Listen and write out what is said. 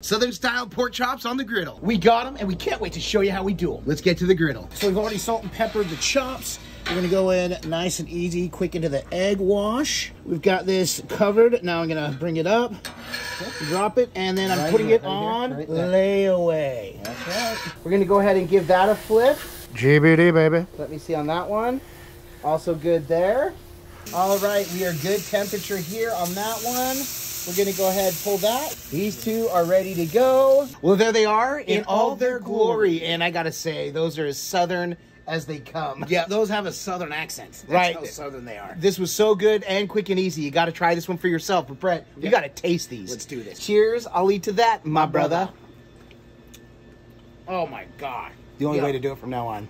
Southern style pork chops on the griddle. We got them and we can't wait to show you how we do them. Let's get to the griddle. So we've already salt and peppered the chops. We're gonna go in nice and easy, quick into the egg wash. We've got this covered. Now I'm gonna bring it up, drop it, and then I'm right putting here, it right on here, right layaway. That's right. We're gonna go ahead and give that a flip. GBD, baby. Let me see on that one. Also good there. All right, we are good temperature here on that one. We're gonna go ahead and pull that. These two are ready to go. Well, there they are in all their glory. And I gotta say, those are as Southern as they come. Yeah, those have a Southern accent. That's right. How Southern they are. This was so good and quick and easy. You gotta try this one for yourself. But Brett, you gotta taste these. Let's do this. Cheers, I'll eat to that, my brother. Oh my God. The only way to do it from now on.